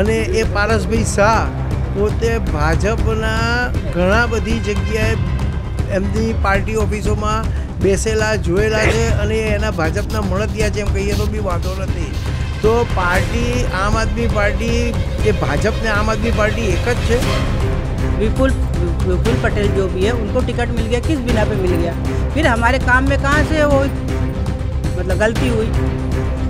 અને એ પારસભાઈ શાહ પોતે ભાજપના ઘણા બધી જગ્યાએ એમની પાર્ટી ઓફિસોમાં બેસેલા જોયેલા છે અને એના ભાજપના મળતિયા જેમ કહીએ તો બી વાંધો નથી। તો પાર્ટી આમ આદમી પાર્ટી કે ભાજપને આમ આदमी पार्टी एक જ છે। विपुल पटेल जो भी है उनको टिकट मिल गया, किस बिना पे मिल गया? फिर हमारे काम में कहाँ से वो मतलब गलती हुई?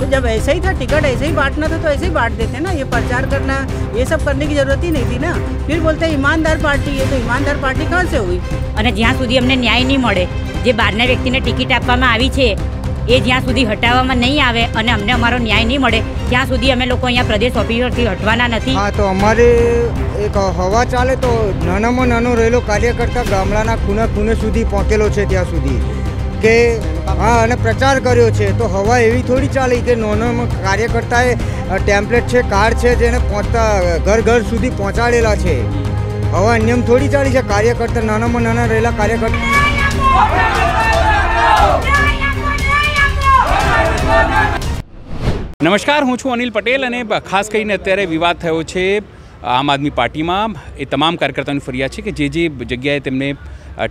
तो जब ऐसा ही था, टिकट ऐसे ही बांटना था तो ऐसे ही बांट देते ना। ये प्रचार करना ये सब करने की जरूरत ही नहीं थी ना। फिर बोलते ईमानदार पार्टी है, तो ईमानदार पार्टी कहाँ से हुई? और ज्यां सुधी अमने न्याय नहीं मळे, जे बारना व्यक्तिने टिकट आपवामां आवी छे ए ज्यां सुधी हटावामां नहीं आवे अने अमने अमारो न्याय नहीं मळे त्यां सुधी अमे लोको अहींया प्रदेश ऑफिसरथी हटवाना नथी। हाँ, तो अमारे एक हवा चाले तो नानामां नानो रहेलो कार्यकर्ता गामडाना खूणे खूणे सुधी पहोंचेलो छे त्यां सुधी के हाँ अने प्रचार कर्यो छे। तो हवा एवी थोड़ी चाली के नानामां कार्यकर्ताए टेम्पलेट छे, कार्ड छे जेने पहोंचता घर घर सुधी पहोंचाडेला छे। हवा नियम थोड़ी चाली छे। कार्यकर्ता नानामां नाना रहेला नमस्कार, हूँ छू अनिल पटेल। खास करीने अत्यारे विवाद थयो छे आम आदमी पार्टी में। ए तमाम कार्यकर्ताओं की फरियाद है कि जे जे जग्याए तेमने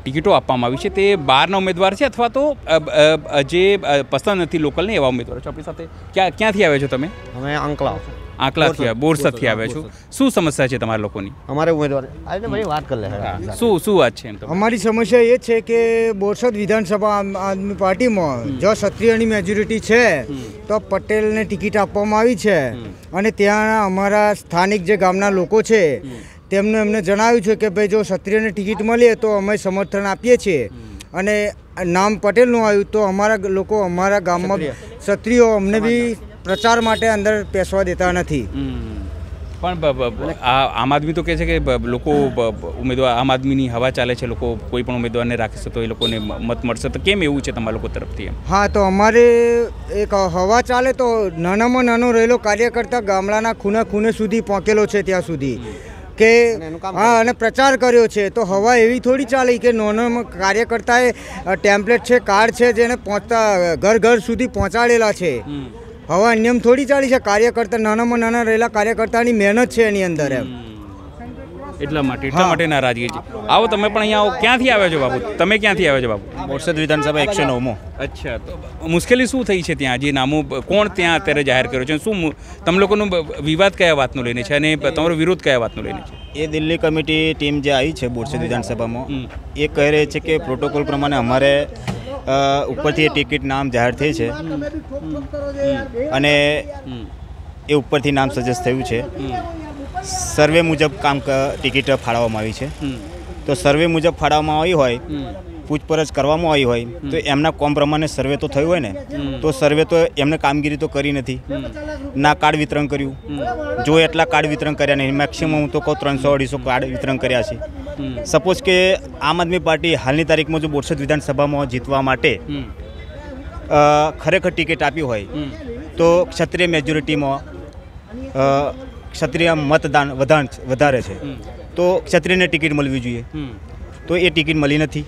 टिकिटों आपवामां आवी छे ते बारना उम्मीदवार छे अथवा तो जे पसंद नथी लोकल ने एवा उम्मीदवार छे। आपणी साथे क्या क्यांथी आव्या छो तमे? हमें आंकला आंकला थी बोरसद थी आव्या छो। शुं समस्या छे तमारी लोकोनी? हमारे उम्मीदवार आने भाई बात कर ले है। शुं वात छे? हमारी समस्या ये छे के बोरसद विधानसभा आम आदमी पार्टी में जो क्षत्रियनी मेजोरिटी छे तो पटेल ने टिकिट आपवामां आवी छे अने त्यां अमारा स्थानिक जे गामना लोको छे तेमने अमने जणाव्युं छे के भाई जो क्षत्रियने टिकिट मळे तो अमे समर्थन आपीए छीए अने नाम पटेलनुं आव्युं तो अमारा लोको अमारा गाममां क्षत्रियो अमने बी प्रचार माटे अंदर पेशवा देता नहीं। आम आदमी तो कहे कि लोको उम्मीदवार आम आदमी हवा चाले छे, लोको कोई पण उम्मीदवार ने राखी तो ये मत मळशे तो केम एवुं छे तमारा लोको तरफथी? हाँ, तो अमारे एक हवा चाले तो नानामां नानो रहेलो कार्यकर्ता गामडाना खूणे खूणे सुधी पहोंचेलो छे त्यां सुधी के हाँ अने प्रचार कर्यो छे। तो हवा एवी थोड़ी चाली के नानामां कार्यकर्ताए टेम्पलेट छे, कार्ड छे जेने पहोंचता घर घर सुधी पहोंचाडेला छे। हवा नियम थोड़ी चाली है। कार्यकर्ता नानामां नाना रहेला कार्यकर्ता मेहनत छे एनी अंदर एम एटला माटे एटला माटे नाराजगी छे। आओ तमे पण अहींया क्यांथी आव्या छो बाबू? तमे क्यांथी आव्या छो बाबू? बोरसद विधानसभा 109 मो। अच्छा, तो मुश्किली शुं थई छे त्यां? जे नामो कोण त्यां अत्यारे जाहेर कर्यो छे? शुं तम लोकोनो विवाद कया वातनो लईने छे अने तमारो विरोध कया वातनो लईने छे? ए दिल्ली कमिटी टीम जे आई छे बोरसद विधानसभा मां ए कही रही छे के प्रोटोकॉल प्रमाणे अमारे उपरथी टिकिट नाम जाहिर थई छे अने ए उपरथी नाम सजेस्ट थयुं छे। सर्वे मुजब काम टिकिट फाळववामां आवी छे। तो सर्वे मुजब फाळववामां आई होय, पूछपरछ करवामां आई होय तो एमना कोम प्रमाणे सर्वे तो थयो होय ने। तो सर्वे तो एमणे कामगीरी तो करी नथी ना। कार्ड वितरण कर्युं जो एटला कार्ड वितरण कर्या नहीं। मेक्सिमम हूँ तो कहूँ 300-250 कार्ड वितरण कर्या छे। सपोज के आम आदमी पार्टी हालनी तारीख में जो बोरसद विधानसभा में जीतवा माटे खरेखर टिकिट आपी होय तो क्षत्रिय मेजोरिटी में क्षत्रिय मतदान वधारे छे तो क्षत्रिय ने टिकिट मळवी जोईए तो ये टिकिट मळी नथी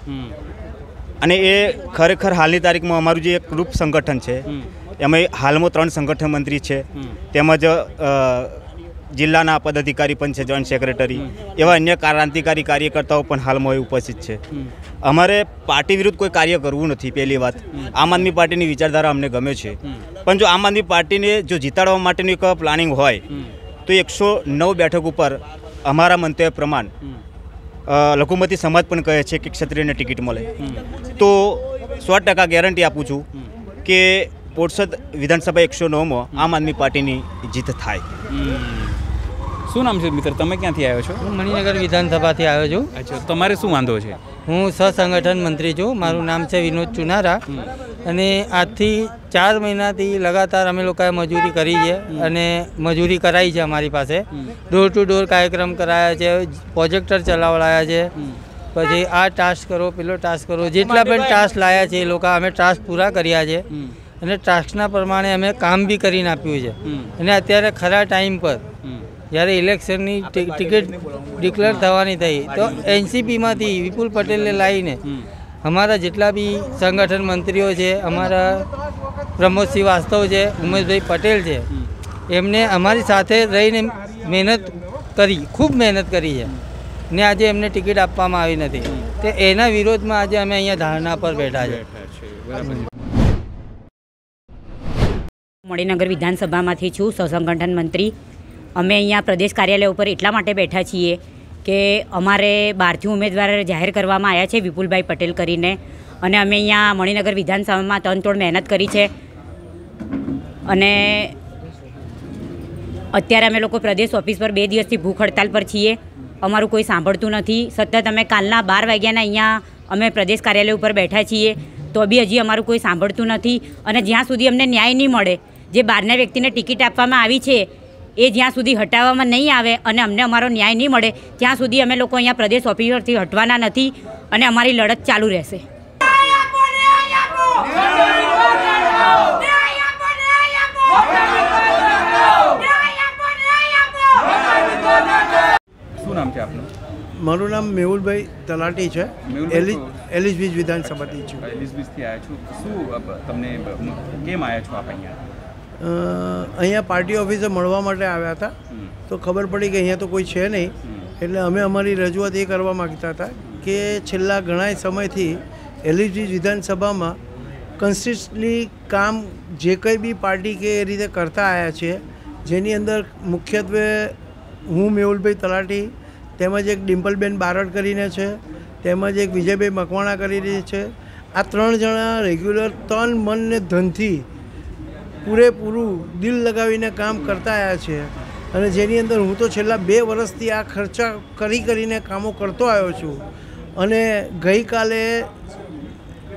अने ए खरेखर हालनी तारीख में अमारुं जे एक ग्रुप संगठन है एमां हाल में 3 संगठन मंत्री है तेमज जिल्लाना पदाधिकारी पण छे, जॉइंट सेक्रेटरी एवा अन्य क्रांतिकारी कार्यकर्ताओं पण हाल में उपस्थित है। अमारे पार्टी विरुद्ध कोई कार्य करवुं नथी। पहली बात आम आदमी पार्टी की विचारधारा अमने गमे छे पण जो आम आदमी पार्टी ने जो जीताडवा माटेनी एक प्लानिंग होय तो 109 बैठक पर अमारा मंतव्य प्रमाण लघुमती समाज पण कहे छे कि क्षत्रिय ने टिकिट मळे तो 100% गेरंटी आपू छूं कि बोरसद विधानसभा 109 में आम आदमी पार्टी नी जीत थाय। शुं नाम छे मित्र? तमे क्यांथी आव्या छो? हूँ मणिनगर विधानसभा थी आव्यो छुं। अच्छा, तमारे शुं वांधो छे? हूँ सहसंगठन मंत्री छुं। मारू नाम छे विनोद चुनारा अने आज थी 4 महीना थी लगातार अमे लोकाए मजूरी करी है अने मजूरी कराई है। अमारी पास डोर टू डोर कार्यक्रम कराया है, प्रोजेक्टर चलावलाया है, पछी आ टास्क करो पेलो टास्क करो जेटला पण टास्क लाया है ए लोका अमे टास्क पूरा कर्या है अने टास्कना प्रमाणे अमे काम भी करीने आप्युं छे अने अत्यारे खरा टाइम पर જ્યારે ઇલેક્શનની ટિકિટ ડિક્લેર થવાની થઈ તો એનસીપીમાંથી વિપુલ પટેલને લાવીને અમારા જેટલા બી સંગઠન મંત્રીઓ છે, અમારા પ્રમોદ શ્રીવાસ્તવ છે, ઉમેશભાઈ પટેલ છે, એમને અમારી સાથે રહીને મહેનત કરી, ખૂબ મહેનત કરી છે ને આજે એમને ટિકિટ આપવામાં આવી નથી, તે એના વિરોધમાં આજે અમે અહીંયા ધરણા પર બેઠા છે। मणिनगर विधानसभा में छूँ, सहसंगठन मंत्री। अमे अँ प्रदेश कार्यालय पर एटला माटे बैठा छीए कि अमारे बारथी उम्मेदवार जाहिर करवामां आव्या छे, विपुलभाई पटेल करीने। अने अमे अँ मणिनगर विधानसभा में तनतोड़ मेहनत करी छे अने अत्यारे अमे लोको प्रदेश ऑफिस पर 2 दिवसथी भूख हड़ताल पर छीए। अमारुं कोई सांभळतुं नथी। सतत अमे कालना 12 वाग्याना अँ अमे प्रदेश कार्यालय पर बैठा छीए तो बी हजी अमरु कोई सांभळतुं नथी। अने ज्यां सुधी अमने न्याय नहीं मळे, जे बारना व्यक्ति ने टिकिट आपवामां आवी छे ए ज्यां सुधी हटाववामां नहीं आवे अने अमने अमारो न्याय नहीं मळे त्यां सुधी अमे लोको अहींया प्रदेश ऑफिस परथी हटवाना नथी अने अमारी लड़त चालू रहेशे। शुं नाम छे आपनुं? मारू नाम मेहुलभाई तलाटी है, एलिसबीज विधानसभा छू। एलिसबीज थी आया छू। शू तमने केम आया छो आप अहीं? पार्टी ऑफिसे मळवा माटे आव्या था तो खबर पड़ी कि अहीं तो कोई है नहीं एटले अमे अमारी रजूआत ए करवा माँगता था कि छेल्ला घणाय समयथी एलिसबीज विधानसभा में कंसिस्टली काम जे कई बी पार्टी के रीते करता आया छे जेनी अंदर मुख्यत्वे हूँ मेहुलभाई तलाटी तेमज एक डिम्पलबेन बारड करीने छे, तेमज एक विजयभाई मकवाणा करी रही छे। आ 3 जना रेग्युलर तन मन ने धनथी पूरेपूरू दिल लगावीने काम करता आया छे अने जेनी अंदर हूँ तो छेल्ला 2 वर्षथी आ खर्चा करी करीने कामों करतो आव्यो छूं अने गई काले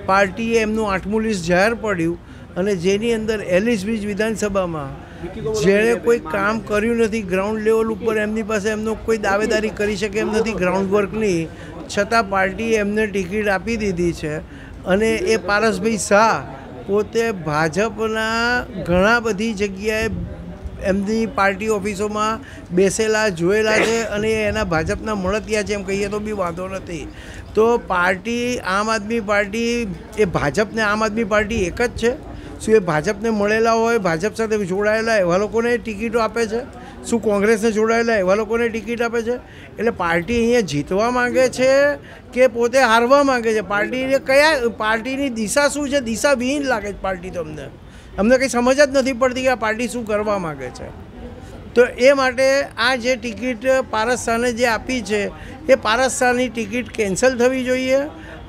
पार्टीए एमनुं 8मुं लिस्ट जाहिर पड्युं अने जेनी अंदर एलिसबीज विधानसभामां जेने कोई काम कर्युं नथी, ग्राउंड लेवल पर एमनी पासे एमनो कोई दावेदारी करी शके एम नथी ग्राउंड वर्कनी, छतां पार्टीए एमने टिकिट आपी दीधी छे अने ए पारसभाई शाह पोते भाजपना घणा बधी जग्याए एमनी पार्टी ऑफिसोमां बेसेला जोयेला छे अने एना भाजपना मळतिया छे एम कहीए तो बी वांधो नथी। तो पार्टी आम आदमी पार्टी ए भाजप ने आम आदमी पार्टी एक ज छे। शू ए भाजपने मळेला होय, भाजप साथे जोडायेला एवा लोकोने टिकिटो आपे छे? शू कोंग्रेसने जोडायेला एवा लोकोने टिकिट आपे छे? एटले पार्टी अहींया जीतवा मांगे छे के पोते हारवा मांगे छे? पार्टीने कया पार्टीनी दिशा शू छे? दिशाविहीन लागे छे पार्टी तो अमने। अमने कंई समझ ज नथी पडती के आ पार्टी शू करवा मांगे छे। तो ए माटे आ जे टिकिट पारस शाहने जे आपी छे ए पारस शाहनी टिकिट केन्सल थवी जोईए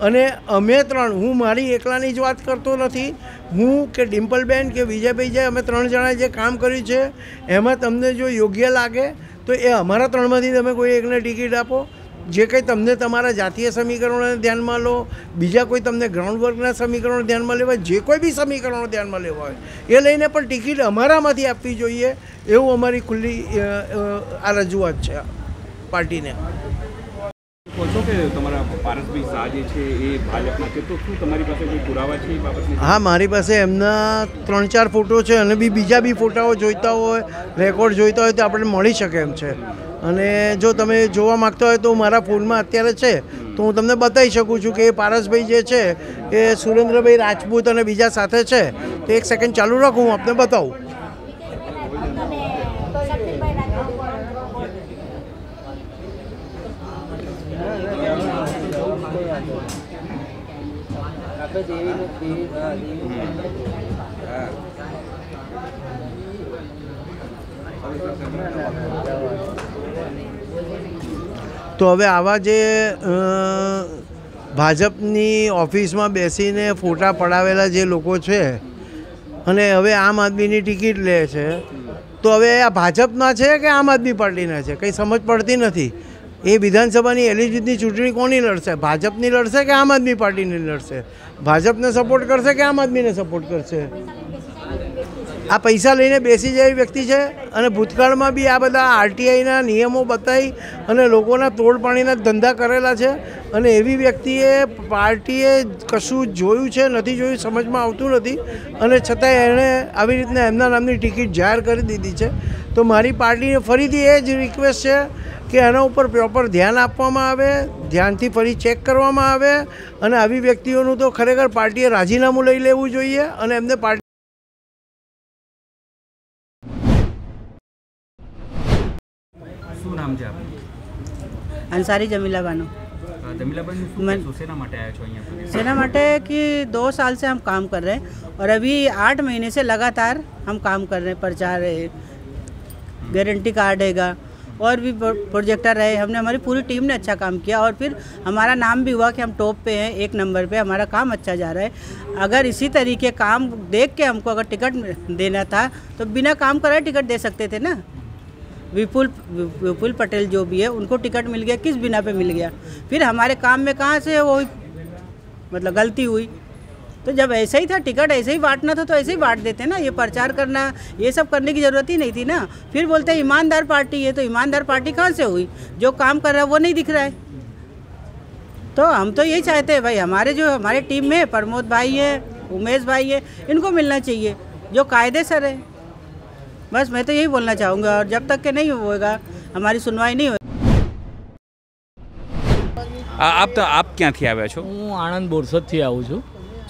अने अमे 3 हूँ मारी एकलानी ज वात करतो नथी, हूँ के डिम्पलबेन के विजयभाई जे अमे 3 जणाए जे काम कर्युं छे एमां तमने जो योग्य लागे तो ए अमारा 3मांथी तमे कोई एकने टिकिट आपो। जे कंई तमने तमारा जातीय समीकरणोने ध्यानमां लो, बीजा कोई तमने ग्राउंड वर्कना समीकरणों ध्यानमां लेवाय, जे कोई बी समीकरणों ध्यानमां लेवाय ए लईने पण टिकिट अमारामांथी आपवी जोईए एवुं अमारी खुल्ली आ रजूआत छे पार्टीने। हाँ, मारी पास एमना 3-4 फोटो है, बीजा बी फोटाओ जोईता हो, रेकॉर्ड जोईता हो तो आपणे मळी शके एम छे अने जो तमे जोवा मांगता हो तो मारा फोन में अत्यारे छे तो हूँ तमने बताई शकूँ छूँ कि पारसभाई जे छे ए सुरेंद्रभाई राजपूत अने बीजा साथे छे। तो 1 सेकंड चालू राखो, हूँ आपने बताऊँ। तो हवे आवा जे भाजपनी ऑफिस में बेसीने फोटा पड़ावेला जे लोको छे अने हवे आम आदमीनी टिकिट ले छे तो हवे आ भाजपना छे के आम आदमी पार्टीना छे? कंई समझ पड़ती नथी। ए विधानसभानी एलिसबीजनी चूंटणी कोनी लड़शे, भाजपनी लड़शे के आम आदमी पार्टीनी लड़शे? भाजपने सपोर्ट करशे के आम आदमीने सपोर्ट करशे? आ पैसा लईने बेसी जाय व्यक्ति छे अने भूतकाळमां बी आ बधा आरटीआईना नियमो बताई अने लोकोना तोड़पाणीना धंधा करेला छे अने एवी व्यक्तिए पार्टीए कशुं जोयुं छे नथी जोयुं समजमां आवतुं नथी अने छतांय एणे આવી રીતના એમના નામની ટિકિટ જાહેર કરી દીધી છે। તો મારી પાર્ટીને ફરીથી એ જ રિક્વેસ્ટ છે કે આના ઉપર પ્રોપર ધ્યાન આપવામાં આવે, ધ્યાનથી ફરી ચેક કરવામાં આવે અને આવી વ્યક્તિઓનું તો ખરેખર પાર્ટીએ રાજીનામું લઈ લેવું જોઈએ અને એમને પાર્ટી શું નામ છે આપનું? અંસારી जमीला बानो। जमीला बहन मैं सेना माटे आया छो यहाँ? सेना माटे कि 2 साल से हम काम कर रहे हैं और अभी 8 महीने से लगातार हम काम कर रहे हैं। प्रचार है, गारंटी कार्ड हैगा और भी प्रोजेक्टर रहे। हमने हमारी पूरी टीम ने अच्छा काम किया और फिर हमारा नाम भी हुआ कि हम टॉप पे हैं, 1 नंबर पे हमारा काम अच्छा जा रहा है। अगर इसी तरीके काम देख के हमको अगर टिकट देना था तो बिना काम कराए टिकट दे सकते थे ना। विपुल पटेल जो भी है उनको टिकट मिल गया, किस बिना पे मिल गया? फिर हमारे काम में कहाँ से वो मतलब गलती हुई? तो जब ऐसा ही था, टिकट ऐसे ही बांटना था तो ऐसे ही बांट देते ना। ये प्रचार करना ये सब करने की ज़रूरत ही नहीं थी ना। फिर बोलते हैं ईमानदार पार्टी है, तो ईमानदार पार्टी कहाँ से हुई? जो काम कर रहा है वो नहीं दिख रहा है। तो हम तो यही चाहते हैं भाई, हमारे जो हमारे टीम में प्रमोद भाई है, उमेश भाई है, इनको मिलना चाहिए जो कायदे सर है। बस मैं तो यही बोलना चाहूँगा और जब तक के नहीं होगा हमारी सुनवाई नहीं होगी। आप क्या थी आव्या छो? हूँ आणंद बोरसद थी आऊँ छूँ।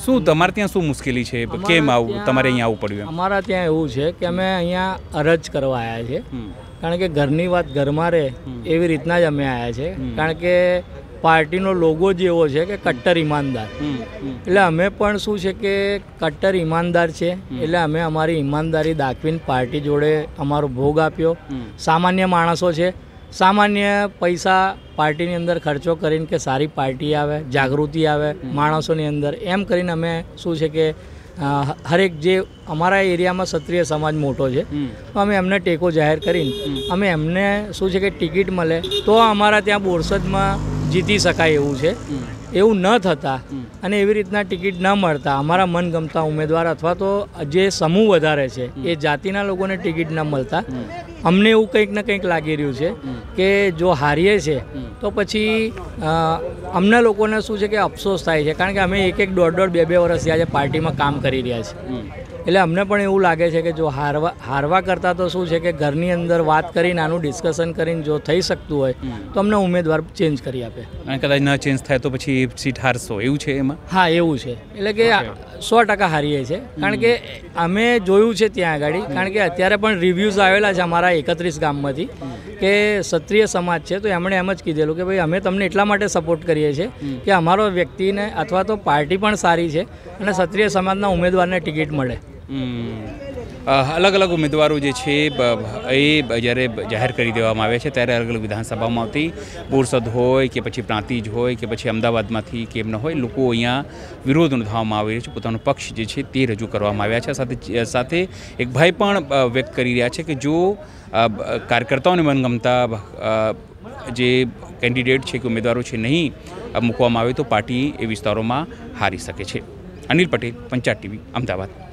શું તમારે ત્યાં શું મુશ્કેલી છે? કેમ આવું તમારે અહીંયા આવવું પડ્યું? અમારા ત્યાં એવું છે કે અમે અહીંયા અરજ કરવા આવ્યા છે, કારણ કે ઘરની વાત ઘરમાં રહે એવી રીતના જ અમે આવ્યા છે, કારણ કે પાર્ટીનો લોગો જ એવો છે કે કટ્ટર ઈમાનદાર, એટલે અમે પણ શું છે કે કટ્ટર ઈમાનદાર છે, એટલે અમે અમારી ઈમાનદારી દાખવીને પાર્ટી જોડે અમારો ભોગ આપ્યો। સામાન્ય માણસો છે, સામાન્ય પૈસા પાર્ટીની અંદર ખર્ચો કરીને કે સારી પાર્ટી આવે, જાગૃતિ આવે માણસોની અંદર, એમ કરીને અમે શું છે કે હરેક જે અમારા એરિયામાં ક્ષત્રિય સમાજ મોટો છે તો અમે એમને ટેકો જાહેર કરીને અમે એમને શું છે કે ટિકિટ મળે તો અમારા ત્યાં બોરસદમાં જીતી શકાય એવું છે। એવું ન થતાં અને એવી રીતના ટિકિટ ન મળતા અમારા મનગમતા ઉમેદવાર અથવા તો જે સમૂહ વધારે છે એ જાતિના લોકોને ટિકિટ ન મળતા અમને એવું કંઈક ને કંઈક લાગી રહ્યું છે કે જો હારીએ છે તો પછી અમને લોકોને શું છે કે અફસોસ થાય છે, કારણ કે અમે 1-1, 2-2, 2-2 વર્ષ આજે પાર્ટીમાં કામ કરી રહ્યા છીએ, એટલે અમને પણ એવું લાગે છે કે જો હારવા કરતાં તો શું છે કે ઘરની અંદર વાત કરીને આનું ડિસ્કશન કરીને જો થઈ શકતું હોય તો અમને ઉમેદવાર ચેન્જ કરી આપે, અને કદાચ ન ચેન્જ થાય તો પછી સીટ હારશો એવું છે એમાં? હા એવું છે, એટલે કે 100% હારીએ છીએ, કારણ કે અમે જોયું છે ત્યાં આગળ, કારણ કે અત્યારે પણ રિવ્યૂઝ આવેલા છે અમારા 31 ગામમાંથી કે ક્ષત્રિય સમાજ છે તો એમણે એમ જ કીધેલું કે ભાઈ અમે તમને એટલા માટે સપોર્ટ કરીએ છીએ કે અમારો વ્યક્તિને અથવા તો પાર્ટી પણ સારી છે અને ક્ષત્રિય સમાજના ઉમેદવારને ટિકિટ મળે। अलग अलग उम्मीदवारों जे छे ए जरे जाहिर करी देवामां आव्या छे त्यारे अलग अलग विधानसभामां आवती बोरसद होय के पछी प्रांतिज होय के पछी अमदावादमांथी केम न होय लोको अहींया विरोध नोंधाववामां आवी रह्यो छे, पोतानो पक्ष जे छे ते रजू करवामां आव्या छे। साथे साथे एक भाई पण व्यक्त करी रह्या छे के जो कार्यकर्ताओने मनगमता जे कैंडिडेट छे के उम्मीदवारों छे नहीं मूकवामां आवे तो पार्टी ए विस्तारोमां हारी सके छे। अनिल पटेल, पंचायत टीवी, अमदावाद।